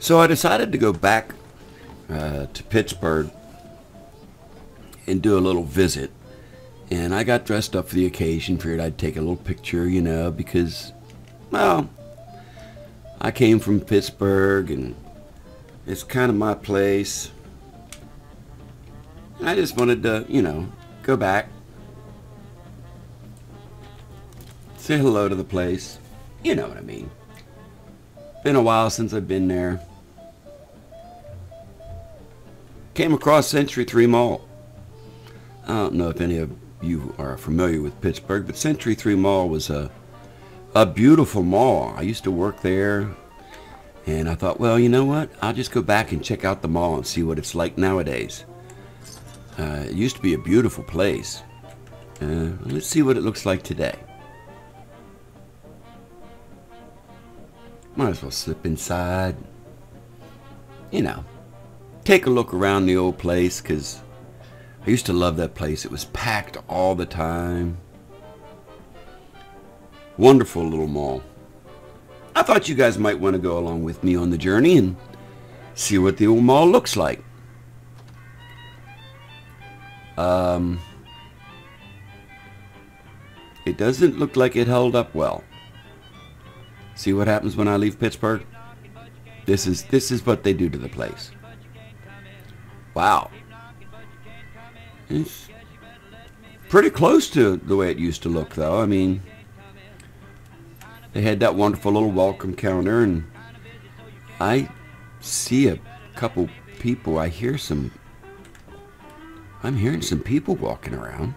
So I decided to go back to Pittsburgh and do a little visit. And I got dressed up for the occasion, figured I'd take a little picture, you know, because, well, I came from Pittsburgh and it's kind of my place. And I just wanted to, you know, go back, say hello to the place. You know what I mean. Been a while since I've been there. Came across Century III Mall. I don't know if any of you are familiar with Pittsburgh, but Century III Mall was a beautiful mall. I used to work there, and I thought, well, you know what? I'll just go back and check out the mall and see what it's like nowadays. It used to be a beautiful place. Let's see what it looks like today. Might as well slip inside, you know, take a look around the old place, because I used to love that place. It was packed all the time. Wonderful little mall. I thought you guys might want to go along with me on the journey and see what the old mall looks like. It doesn't look like it held up well. See what happens when I leave Pittsburgh? This is what they do to the place. Wow. It's pretty close to the way it used to look, though. I mean, they had that wonderful little welcome counter, and I see a couple people. I'm hearing some people walking around.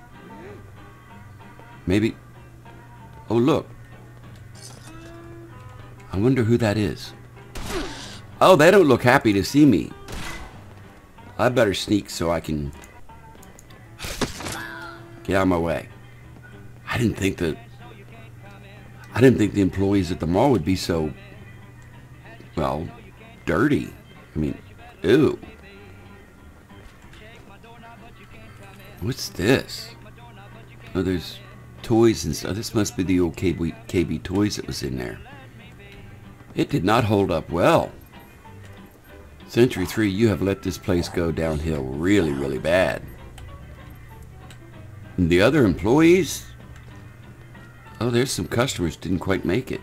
Maybe, oh look. I wonder who that is. Oh, they don't look happy to see me. I better sneak so I can get out of my way. I didn't think the employees at the mall would be so, well, dirty. I mean, ew. What's this? Oh, there's toys and stuff. This must be the old KB Toys that was in there. It did not hold up well. Century 3, you have let this place go downhill really, really bad. And the other employees? Oh, there's some customers didn't quite make it.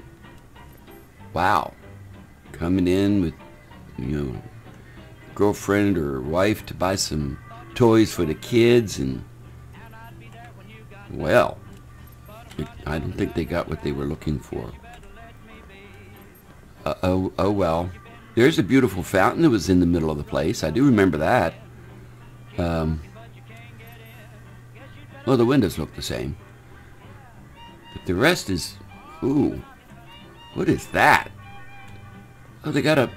Wow. Coming in with, you know, girlfriend or wife to buy some toys for the kids, and well, I don't think they got what they were looking for. Oh well. There's a beautiful fountain that was in the middle of the place. I do remember that. Well, the windows look the same. But the rest is... Ooh. What is that? Oh, they got a...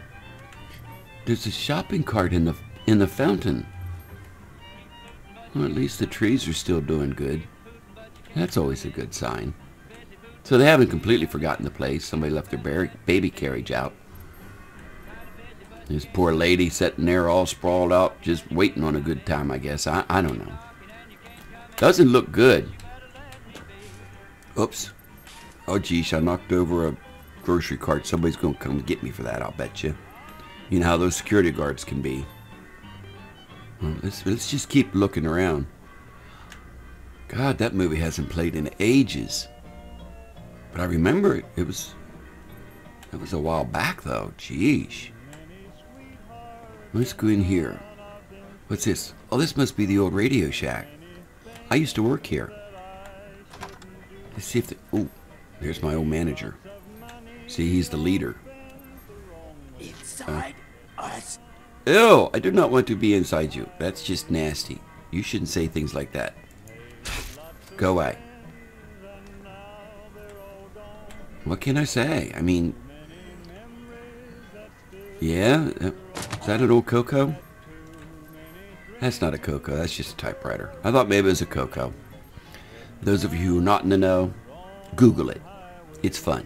There's a shopping cart in the fountain. Well, at least the trees are still doing good. That's always a good sign. So they haven't completely forgotten the place. Somebody left their baby carriage out. This poor lady sitting there all sprawled out, just waiting on a good time, I guess. I don't know. Doesn't look good. Oops. Oh, geez, I knocked over a grocery cart. Somebody's going to come get me for that, I'll bet you. You know how those security guards can be. Well, let's just keep looking around. God, that movie hasn't played in ages. But I remember it was a while back, though. Jeez. Let's go in here. What's this? Oh, this must be the old Radio Shack. I used to work here. Let's see if the... Oh, there's my old manager. See, he's the leader. Inside us. Ew, I do not want to be inside you. That's just nasty. You shouldn't say things like that. Go away. What can I say? I mean, yeah, is that an old Coco? That's not a Coco, that's just a typewriter. I thought maybe it was a Coco. Those of you who are not in the know, Google it. It's fun.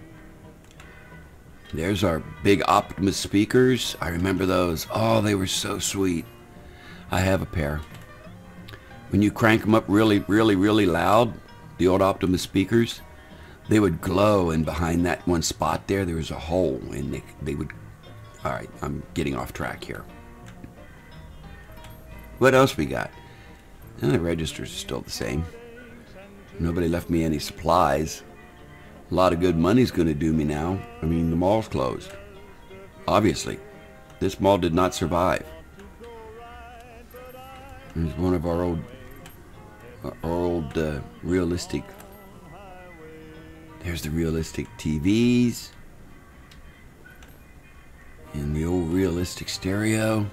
There's our big Optimus speakers. I remember those. Oh, they were so sweet. I have a pair. When you crank them up really, really, really loud, the old Optimus speakers, they would glow, and behind that one spot there was a hole, and they would All right, I'm getting off track here. What else we got? And the registers are still the same. Nobody left me any supplies. A lot of good money's going to do me now. I mean, the mall's closed. Obviously, this mall did not survive. It's one of our old realistic. There's the realistic TVs. And the old realistic stereo.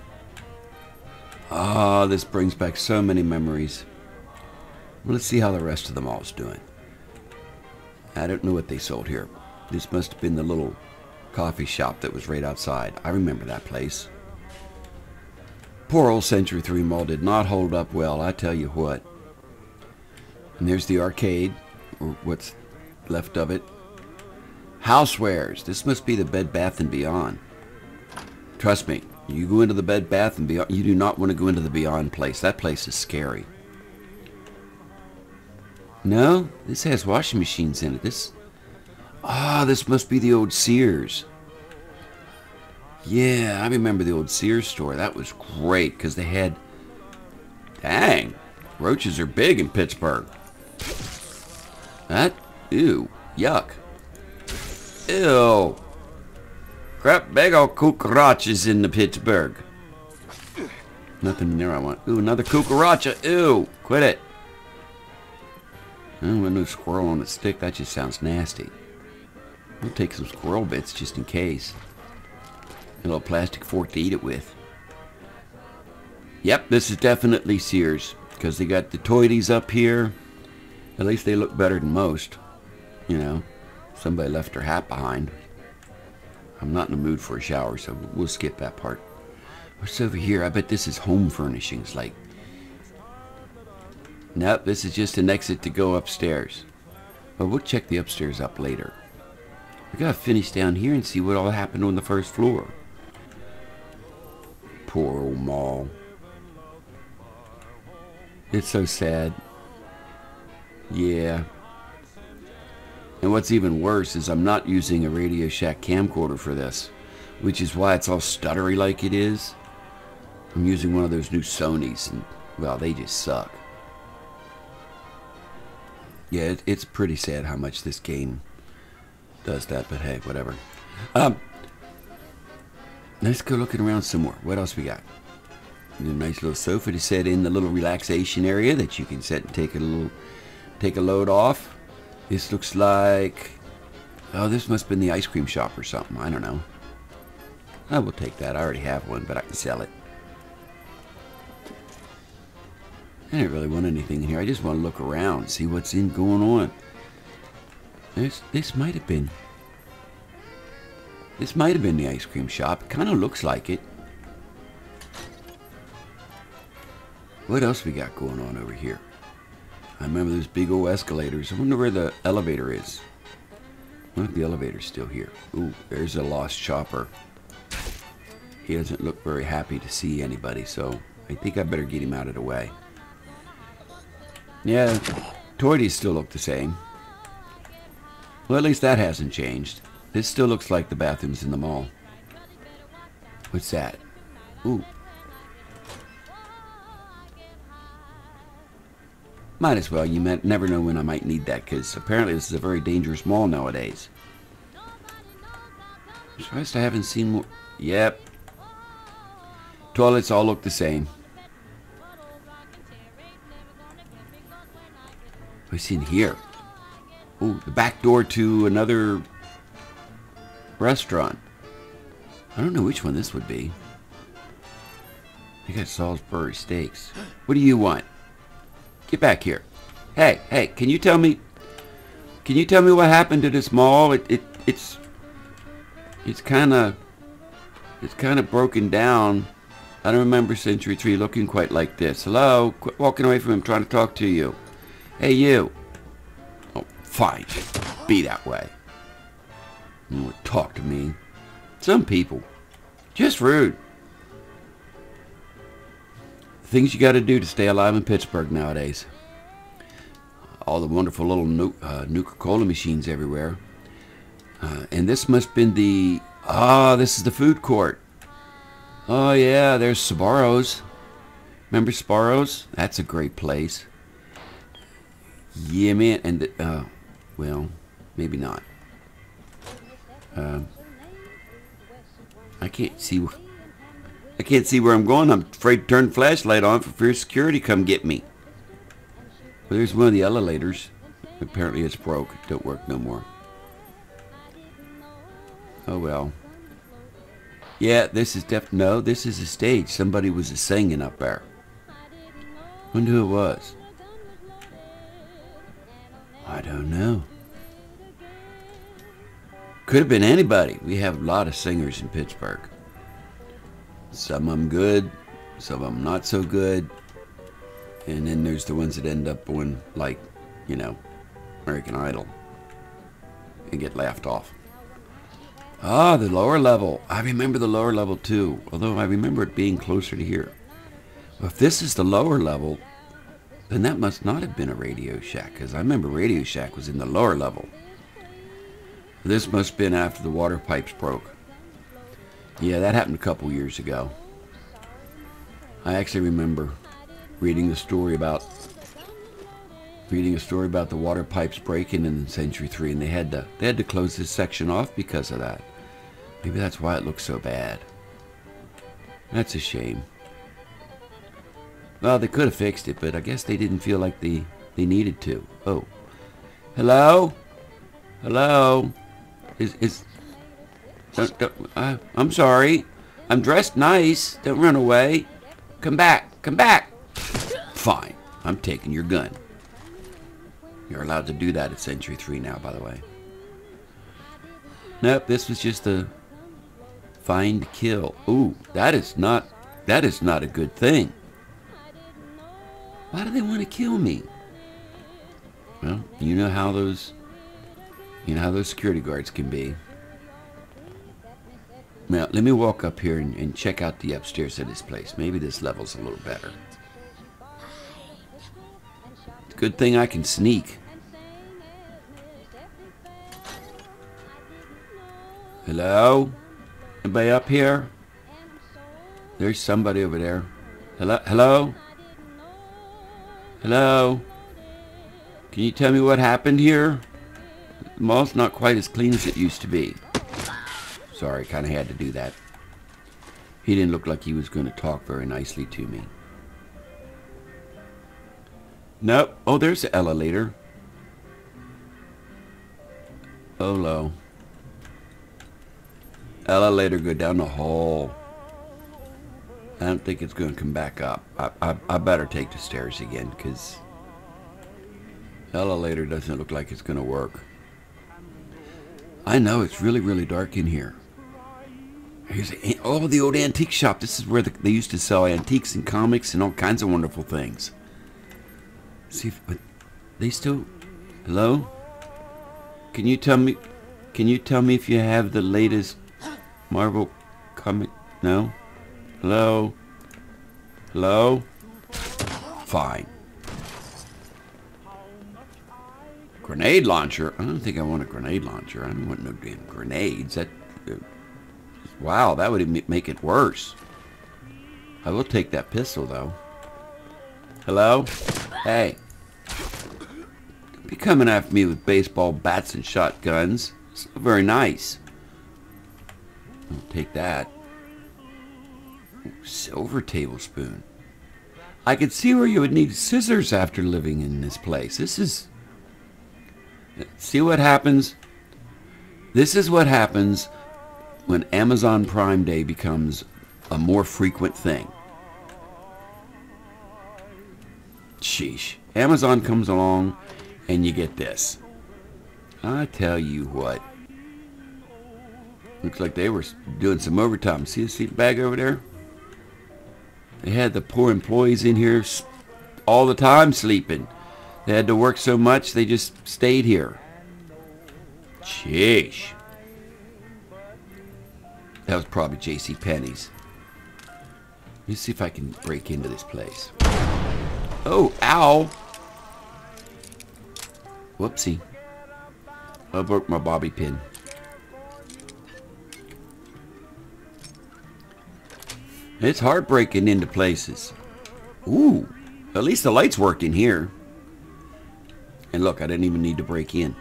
Ah, this brings back so many memories. Well, let's see how the rest of the mall's doing. I don't know what they sold here. This must have been the little coffee shop that was right outside. I remember that place. Poor old Century III Mall did not hold up well, I tell you what. And there's the arcade, or what's left of it. Housewares. This must be the Bed Bath & Beyond. Trust me, you go into the Bed Bath & Beyond, you do not want to go into the Beyond place. That place is scary. No, this has washing machines in it. This, this must be the old Sears. Yeah, I remember the old Sears store. That was great because they had, dang, roaches are big in Pittsburgh. That, ew, yuck. Ew. Crap bag of cucarachas in the Pittsburgh. Nothing in there I want. Ooh, another cucaracha. Ew, quit it. I don't want no squirrel on a stick. That just sounds nasty. We'll take some squirrel bits just in case. A little plastic fork to eat it with. Yep, this is definitely Sears. Because they got the toities up here. At least they look better than most. You know, somebody left their hat behind. I'm not in the mood for a shower, so we'll skip that part. What's over here? I bet this is home furnishings, like... Nope, this is just an exit to go upstairs. But we'll check the upstairs up later. We gotta finish down here and see what all happened on the first floor. Poor old mall. It's so sad. Yeah. And what's even worse is I'm not using a Radio Shack camcorder for this, which is why it's all stuttery like it is. I'm using one of those new Sonys, and, well, they just suck. Yeah, it's pretty sad how much this game does that, but hey, whatever. Let's go looking around some more. What else we got? A nice little sofa to set in the little relaxation area that you can set and take a load off. This looks like, oh, this must have been the ice cream shop or something. I don't know. I will take that. I already have one, but I can sell it. I didn't really want anything in here. I just want to look around, see what's going on. This might have been. This might have been the ice cream shop. It kind of looks like it. What else we got going on over here? I remember those big old escalators. I wonder where the elevator is. I wonder if the elevator's still here. Ooh, there's a lost shopper. He doesn't look very happy to see anybody, so I think I better get him out of the way. Yeah, toities still look the same. Well, at least that hasn't changed. This still looks like the bathrooms in the mall. What's that? Ooh. Might as well. You never know when I might need that, because apparently this is a very dangerous mall nowadays. I'm surprised I haven't seen more. Yep. Toilets all look the same. What's in here? Ooh, the back door to another restaurant. I don't know which one this would be. I got Salisbury steaks. What do you want? Get back here. Hey, hey, can you tell me what happened to this mall? It's kind of broken down. I don't remember Century III looking quite like this. Hello? Quit walking away from him, trying to talk to you. Hey, you. Oh, fine. Be that way. You would talk to me. Some people. Just rude. Things you got to do to stay alive in Pittsburgh nowadays. All the wonderful little Nuka-Cola machines everywhere. And this must have been the... Ah, this is the food court. Oh yeah, there's Sbarro's. Remember Sbarro's? That's a great place. Yeah, man. And the, well, maybe not. I can't see. I can't see where I'm going. I'm afraid to turn the flashlight on for fear security come get me. Well, there's one of the elevators. Apparently it's broke. It don't work no more. Oh well. Yeah, this is no, this is a stage. Somebody was singing up there. Wonder who it was. I don't know. Could have been anybody. We have a lot of singers in Pittsburgh. Some of them good, some of them not so good. And then there's the ones that end up on, like, you know, American Idol and get laughed off. Ah, the lower level. I remember the lower level too, although I remember it being closer to here. Well, if this is the lower level, then that must not have been a Radio Shack, because I remember Radio Shack was in the lower level. This must have been after the water pipes broke. Yeah, that happened a couple years ago. I actually remember reading the story about the water pipes breaking in Century III, and they had to close this section off because of that. Maybe that's why it looks so bad. That's a shame. Well, they could have fixed it, but I guess they didn't feel like they needed to. Oh, hello, hello. I'm sorry. I'm dressed nice. Don't run away. Come back. Come back. Fine. I'm taking your gun. You're allowed to do that at Century III now, by the way. Nope, this was just a find kill. Ooh, that is not a good thing. Why do they want to kill me? Well, you know how those security guards can be. Now, let me walk up here and check out the upstairs of this place. Maybe this level's a little better. It's a good thing I can sneak. Hello? Anybody up here? There's somebody over there. Hello? Hello? Hello? Can you tell me what happened here? The mall's not quite as clean as it used to be. Sorry, kind of had to do that. He didn't look like he was going to talk very nicely to me. Nope. Oh, there's the elevator. Oh, low. Elevator go down the hall. I don't think it's going to come back up. I better take the stairs again, because elevator doesn't look like it's going to work. I know it's really, really dark in here. Here's the old antique shop. This is where they used to sell antiques and comics and all kinds of wonderful things. See if they still. Hello? Can you tell me if you have the latest Marvel comic? No? Hello? Hello? Fine. Grenade launcher? I don't think I want a grenade launcher. I don't want no damn grenades. That, wow, that would make it worse. I will take that pistol, though. Hello? Hey. Don't be coming after me with baseball bats and shotguns. It's not very nice. I'll take that. Ooh, silver tablespoon. I could see where you would need scissors after living in this place. This is... See what happens? This is what happens when Amazon Prime Day becomes a more frequent thing. Sheesh. Amazon comes along and you get this. I tell you what. Looks like they were doing some overtime. See the seat bag over there? They had the poor employees in here all the time sleeping. They had to work so much, they just stayed here. Sheesh. That was probably JC Penney's. Let me see if I can break into this place. Oh, ow. Whoopsie. I broke my bobby pin. It's hard breaking into places. Ooh, at least the lights worked in here. And look, I didn't even need to break in.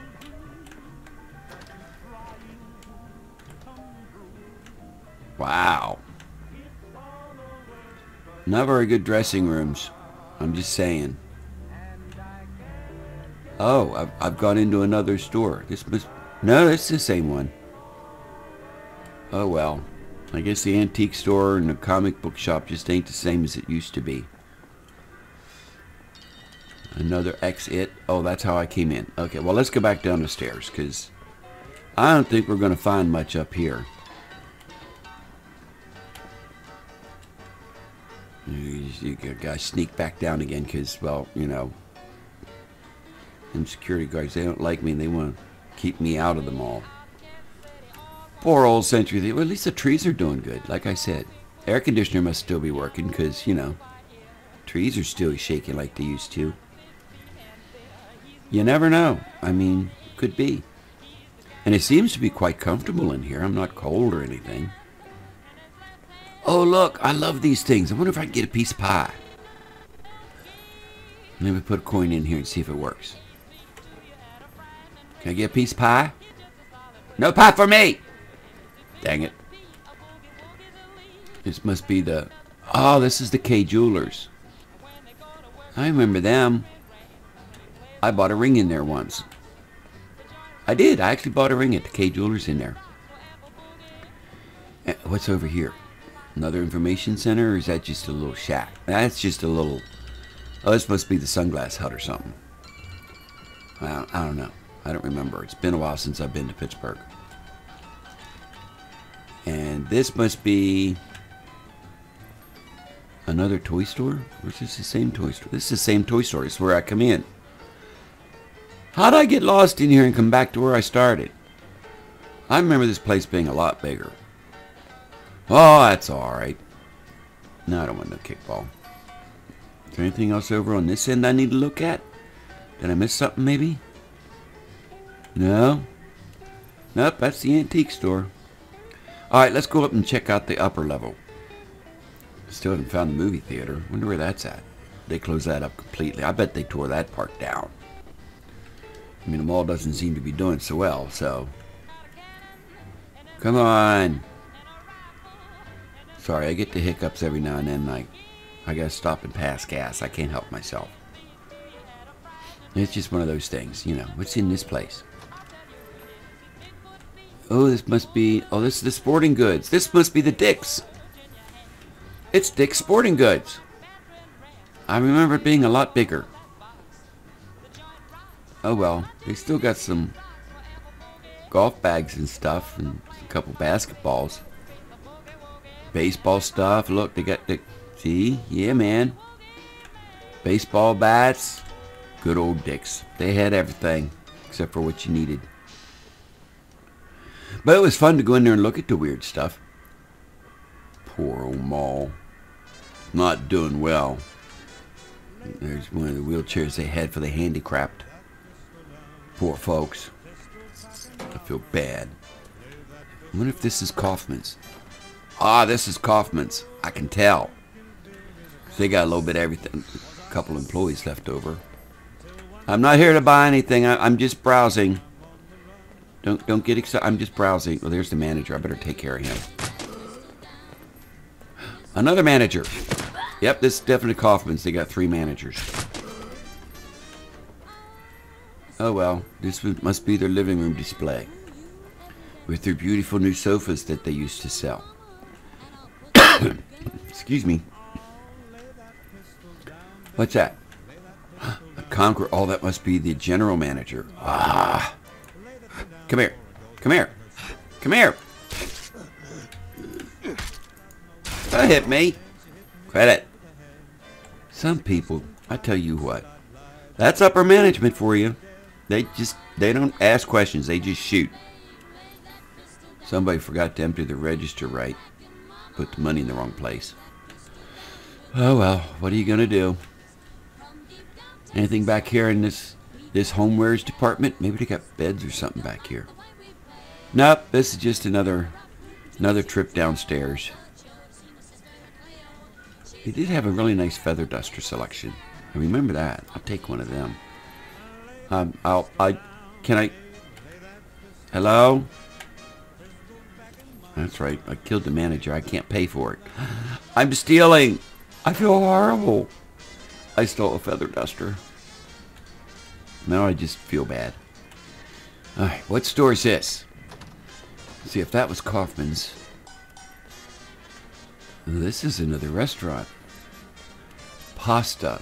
Wow. Not very good dressing rooms. I'm just saying. Oh, I've gone into another store. This must... No, it's the same one. Oh well. I guess the antique store and the comic book shop just ain't the same as it used to be. Another exit. Oh, that's how I came in. Okay, well, let's go back down the stairs, because I don't think we're going to find much up here. You gotta sneak back down again, because, well, you know, them security guards, they don't like me, and they want to keep me out of the mall. Poor old Century III. Well, at least the trees are doing good, like I said. Air conditioner must still be working, because, you know, trees are still shaking like they used to. You never know. I mean, could be. And it seems to be quite comfortable in here. I'm not cold or anything. Oh, look, I love these things. I wonder if I can get a piece of pie. Let me put a coin in here and see if it works. Can I get a piece of pie? No pie for me! Dang it. This must be the... Oh, this is the K Jewelers. I remember them. I bought a ring in there once. I did. I actually bought a ring at the K Jewelers in there. What's over here? Another information center, or is that just a little shack? That's just a little... Oh, this must be the Sunglass Hut or something. I don't know. I don't remember. It's been a while since I've been to Pittsburgh. And this must be... another toy store? Or is this the same toy store? This is the same toy store. It's where I come in. How'd I get lost in here and come back to where I started? I remember this place being a lot bigger. Oh, that's alright. No, I don't want no kickball. Is there anything else over on this end I need to look at? Did I miss something, maybe? No? Nope, that's the antique store. Alright, let's go up and check out the upper level. Still haven't found the movie theater. Wonder where that's at. They closed that up completely. I bet they tore that part down. I mean, the mall doesn't seem to be doing so well, so... Come on! Sorry, I get the hiccups every now and then. Like, I gotta stop and pass gas. I can't help myself. It's just one of those things, you know. What's in this place? Oh, this must be... Oh, this is the sporting goods. This must be the Dick's. It's Dick's Sporting Goods. I remember it being a lot bigger. Oh well, they still got some golf bags and stuff, and a couple basketballs. Baseball stuff. Look, they got the... See? Yeah, man. Baseball bats. Good old Dick's. They had everything except for what you needed. But it was fun to go in there and look at the weird stuff. Poor old mall. Not doing well. There's one of the wheelchairs they had for the handicapped. Poor folks. I feel bad. I wonder if this is Kaufmann's. Ah, this is Kaufmann's. I can tell. They got a little bit of everything. A couple employees left over. I'm not here to buy anything. I'm just browsing. Don't get excited. I'm just browsing. Oh, there's the manager. I better take care of him. Another manager. Yep, this is definitely Kaufmann's. They got 3 managers. Oh well, this must be their living room display. With their beautiful new sofas that they used to sell. Excuse me. What's that? A conqueror. Oh, that must be the general manager. Ah. Come here. Come here. Come here. Don't hit me. Credit. Some people, I tell you what, that's upper management for you. They don't ask questions. They just shoot. Somebody forgot to empty the register right. Put the money in the wrong place. Oh well, what are you going to do? Anything back here in this homewares department? Maybe they got beds or something back here. Nope, this is just another trip downstairs. They did have a really nice feather duster selection. I remember that. I'll take one of them. Hello? That's right. I killed the manager. I can't pay for it. I'm stealing. I feel horrible. I stole a feather duster. Now I just feel bad. Alright, what store is this? Let's see if that was Kaufmann's. This is another restaurant. Pasta.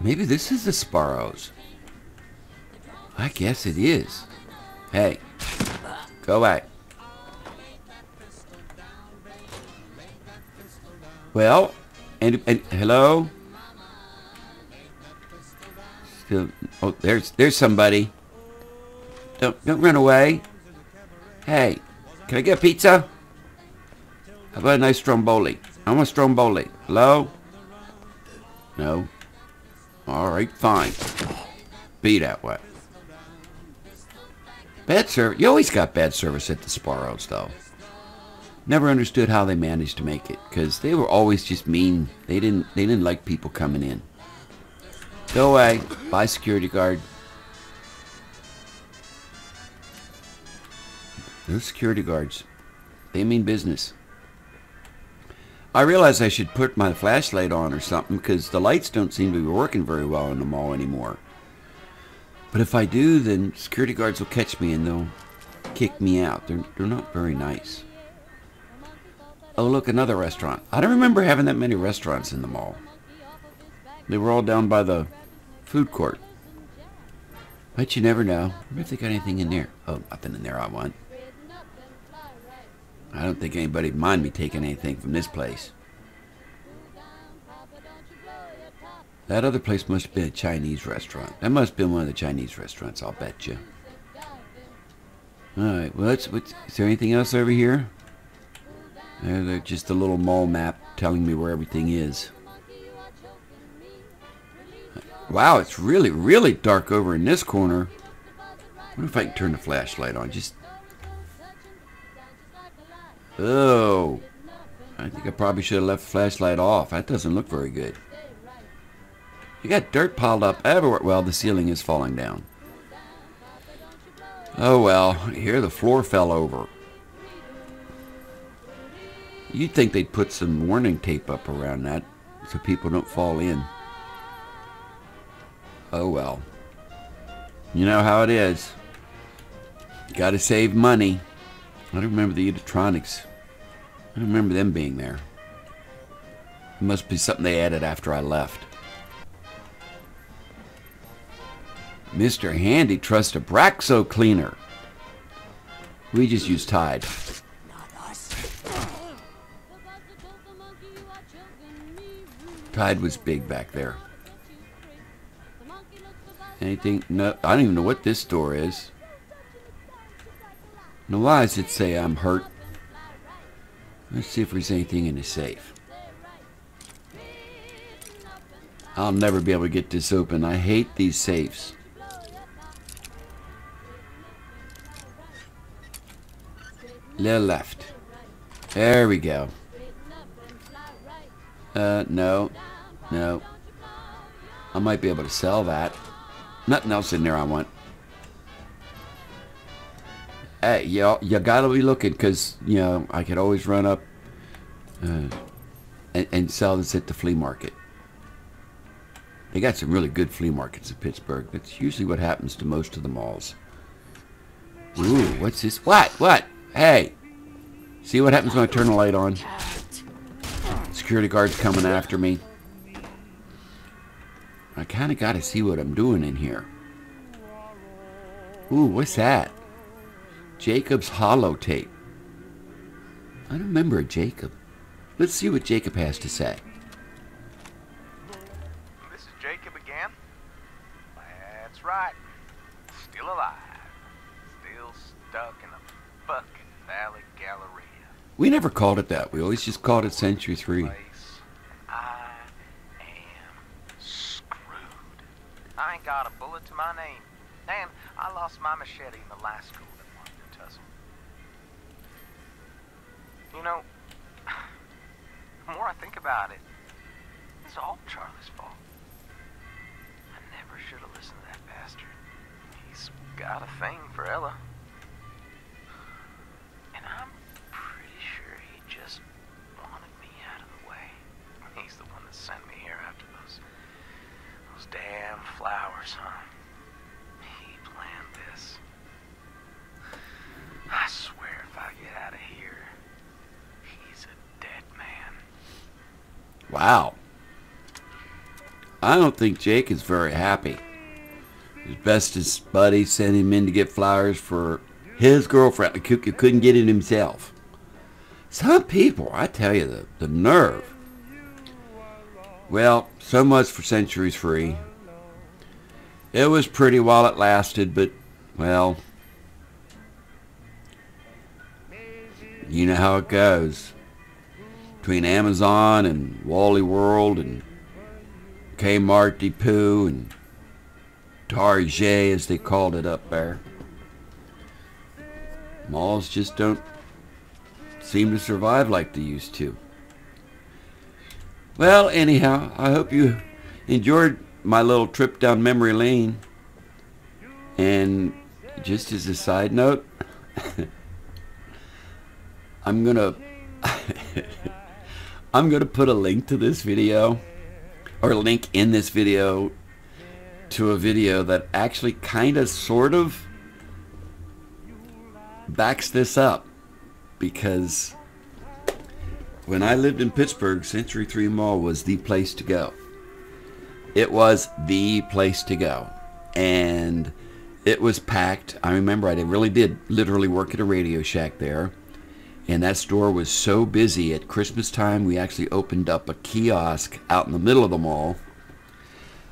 Maybe this is the Sbarro's. I guess it is. Hey, go away. Well, and hello? Still, oh, there's somebody. Don't run away. Hey, can I get a pizza? How about a nice stromboli? I want a stromboli. Hello? No. All right, fine. Be that way. Bad service. You always got bad service at the Sbarro's, though. Never understood how they managed to make it, because they were always just mean. They didn't like people coming in. Go away. Bye, security guard. Those security guards, they mean business. I realize I should put my flashlight on or something, because the lights don't seem to be working very well in the mall anymore. But if I do, then security guards will catch me and they'll kick me out. They're not very nice. Oh, look, another restaurant. I don't remember having that many restaurants in the mall. They were all down by the food court. But you never know. I wonder if they got anything in there. Oh, nothing in there I want. I don't think anybody would mind me taking anything from this place. That other place must have been a Chinese restaurant. That must have been one of the Chinese restaurants, I'll bet you. Alright, well, is there anything else over here? Just a little mall map telling me where everything is. Wow, it's really, really dark over in this corner. I wonder if I can turn the flashlight on. Just... oh. I think I probably should have left the flashlight off. That doesn't look very good. You got dirt piled up everywhere. Well, the ceiling is falling down. Oh, well. Here the floor fell over. You'd think they'd put some warning tape up around that so people don't fall in. Oh well. You know how it is. You gotta save money. I don't remember the electronics. I don't remember them being there. It must be something they added after I left. Mr. Handy trusts a Braxo cleaner. We just use Tide. Tide was big back there. Anything? No, I don't even know what this store is. No lies, it'd say I'm hurt. Let's see if there's anything in the safe. I'll never be able to get this open. I hate these safes. Little left. There we go. No. No. I might be able to sell that. Nothing else in there I want. Hey, you gotta be looking, because, you know, I could always run up and sell this at the flea market. They got some really good flea markets in Pittsburgh. That's usually what happens to most of the malls. Ooh, what's this? What? What? Hey! See what happens when I turn the light on? Security guard's coming after me. I kind of got to see what I'm doing in here. Ooh, what's that? Jacob's hollow tape. I don't remember a Jacob. Let's see what Jacob has to say. This is Jacob again? That's right. Still alive. Still stuck in a fucking Valley Galleria. We never called it that. We always just called it Century 3. I ain't got a bullet to my name, and I lost my machete in the last school in one tussle. You know, about it. It's all Charlie's fault. I never should have listened to that bastard. He's got a thing for Ella. And I'm pretty sure he just wanted me out of the way. He's the one that sent me here after those damn flowers, huh? He planned this. I swear if I get out of here, he's a dead man. Wow. I don't think Jake is very happy. His bestest buddy sent him in to get flowers for his girlfriend. He couldn't get it himself. Some people, I tell you, the nerve. Well, so much for Century III. It was pretty while it lasted, but, well, you know how it goes. Between Amazon and Wally World and Kmart Depot and Target, as they called it up there. Malls just don't seem to survive like they used to. Well, anyhow, I hope you enjoyed my little trip down memory lane. And just as a side note, I'm gonna put a link to this video, or a link in this video to a video that actually kind of sort of backs this up, because when I lived in Pittsburgh, Century III Mall was the place to go. It was the place to go. And it was packed. I remember I really did literally work at a Radio Shack there. And that store was so busy at Christmas time, we actually opened up a kiosk out in the middle of the mall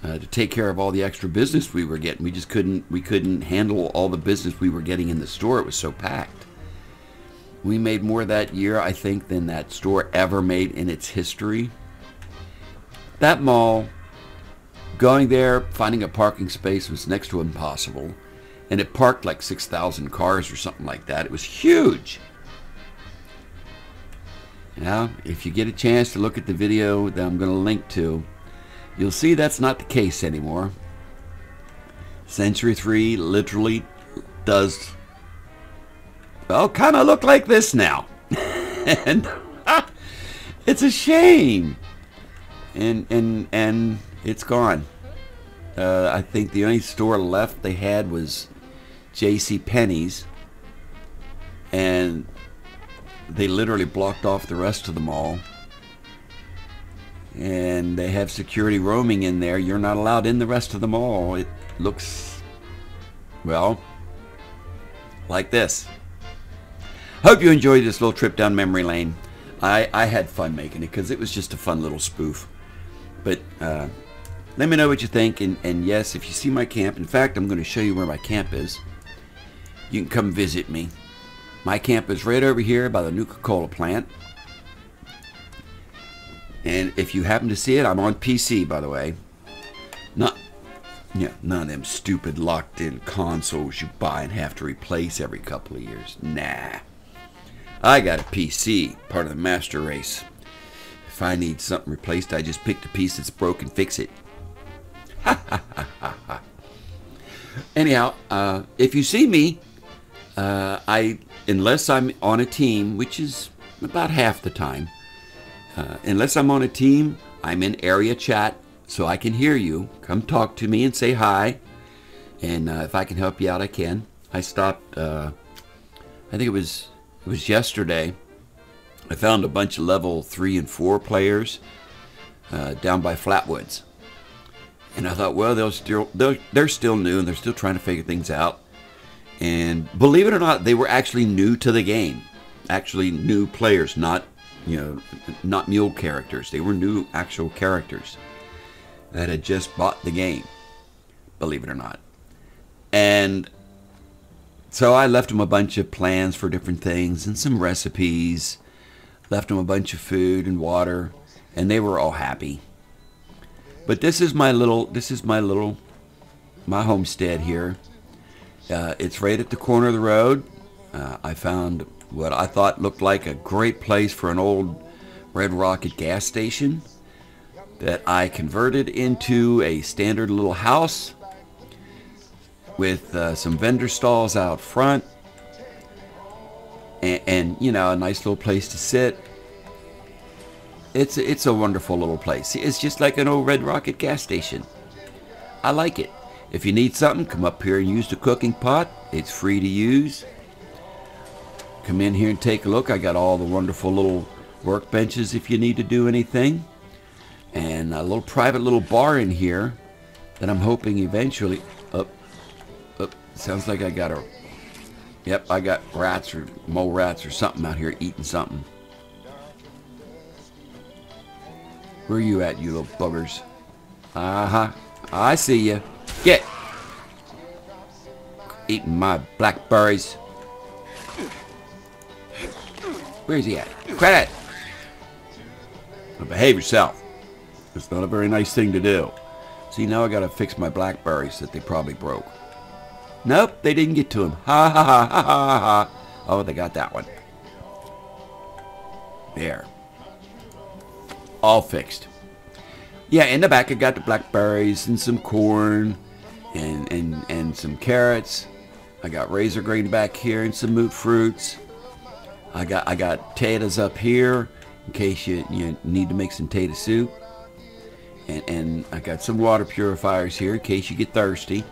to take care of all the extra business we were getting. We just couldn't handle all the business we were getting in the store. It was so packed. We made more that year, I think, than that store ever made in its history. That mall, going there, finding a parking space was next to impossible. And it parked like 6,000 cars or something like that. It was huge. Now, if you get a chance to look at the video that I'm going to link to, you'll see that's not the case anymore. Century III literally does, well, kind of look like this now. And it's a shame. And it's gone. I think the only store left they had was JC Penney's. And they literally blocked off the rest of the mall. And they have security roaming in there. You're not allowed in the rest of the mall. It looks, well, like this. Hope you enjoyed this little trip down memory lane. I had fun making it because it was just a fun little spoof. But let me know what you think. And yes, if you see my camp, in fact, I'm going to show you where my camp is. You can come visit me. My camp is right over here by the Nuka-Cola plant. And if you happen to see it, I'm on PC, by the way. None of them stupid locked-in consoles you buy and have to replace every couple of years. Nah. I got a PC, part of the master race. If I need something replaced, I just pick the piece that's broken, fix it. Ha ha ha ha ha. Anyhow, if you see me, unless I'm on a team, which is about half the time, unless I'm on a team, I'm in area chat, so I can hear you. Come talk to me and say hi. And if I can help you out, I can. I stopped, I think it was yesterday. I found a bunch of level 3 and 4 players down by Flatwoods. And I thought, well, they're still new and they're still trying to figure things out. And believe it or not, they were actually new to the game. Actually new players, not, you know, not mule characters. They were new actual characters that had just bought the game, believe it or not. And so I left them a bunch of plans for different things and some recipes, left them a bunch of food and water, and they were all happy. But this is my homestead here. It's right at the corner of the road. I found what I thought looked like a great place for an old Red Rocket gas station that I converted into a standard little house with some vendor stalls out front and you know, a nice little place to sit. It's a wonderful little place. It's just like an old Red Rocket gas station. I like it. If you need something, come up here and use the cooking pot. It's free to use. Come in here and take a look. I got all the wonderful little workbenches if you need to do anything. And a little private little bar in here that I'm hoping eventually... sounds like I got a... Yep, I got rats or mole rats or something out here eating something. Where are you at, you little buggers? Uh-huh. I see you. Get! Eating my blackberries. Where's he at? Quit it! Now behave yourself. It's not a very nice thing to do. See, now I gotta fix my blackberries that they probably broke. Nope, they didn't get to him. Ha ha ha ha ha ha. Oh, they got that one. There. All fixed. Yeah, in the back I got the blackberries and some corn and some carrots. I got razor grain back here and some moot fruits. I got potatoes up here in case you need to make some potato soup. And I got some water purifiers here in case you get thirsty.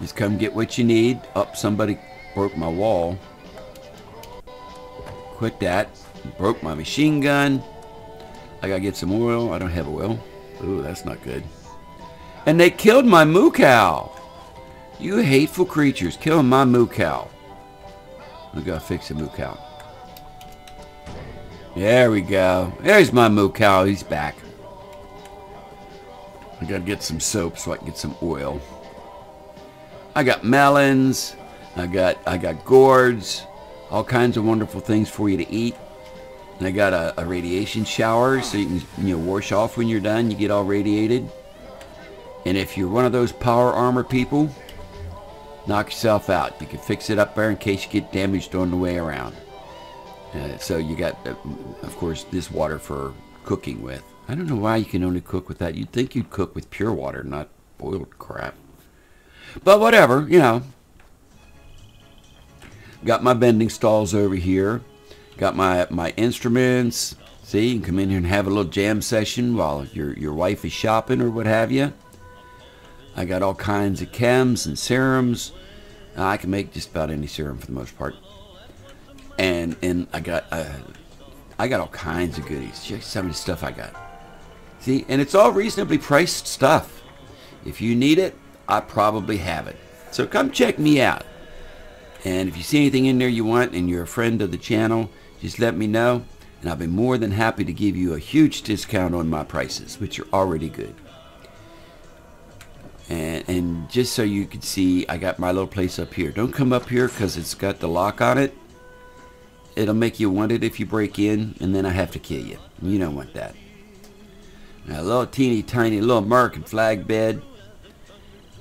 Just come get what you need. Oh, somebody broke my wall. Quit that. Broke my machine gun. I gotta get some oil. I don't have oil. Ooh, that's not good. And they killed my moo cow. You hateful creatures, killing my moo cow. I gotta fix the moo cow. There we go. There's my moo cow. He's back. I gotta get some soap so I can get some oil. I got melons. I got gourds. All kinds of wonderful things for you to eat. And I got a radiation shower so you can wash off when you're done. You get all radiated. And if you're one of those power armor people, knock yourself out. You can fix it up there in case you get damaged on the way around. So you got, of course, this water for cooking with. I don't know why you can only cook with that. You'd think you'd cook with pure water, not boiled crap. But whatever, you know. Got my bending stalls over here. Got my instruments. See, you can come in here and have a little jam session while your wife is shopping or what have you. I got all kinds of chems and serums. I can make just about any serum for the most part. And I got all kinds of goodies. Check some of the stuff I got. See, and it's all reasonably priced stuff. If you need it, I probably have it. So come check me out. And if you see anything in there you want and you're a friend of the channel, just let me know. And I'll be more than happy to give you a huge discount on my prices, which are already good. And just so you can see, I got my little place up here. Don't come up here because it's got the lock on it. It'll make you want it if you break in, and then I have to kill you. You don't want that. Now, a little teeny tiny little American flag bed.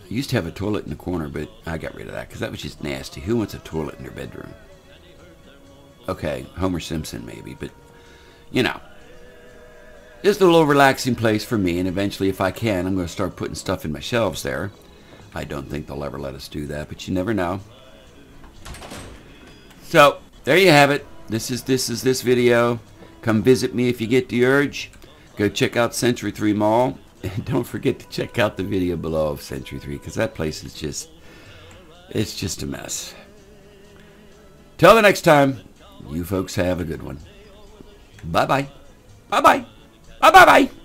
I used to have a toilet in the corner, but I got rid of that because that was just nasty. Who wants a toilet in their bedroom? Okay, Homer Simpson maybe, but you know. Just a little relaxing place for me, and eventually if I can, I'm going to start putting stuff in my shelves there. I don't think they'll ever let us do that, but you never know. So, there you have it. This is this video. Come visit me if you get the urge. Go check out Century III Mall. And don't forget to check out the video below of Century 3 because that place is just, it's just a mess. Till the next time, you folks have a good one. Bye-bye. Bye-bye. Bye-bye-bye.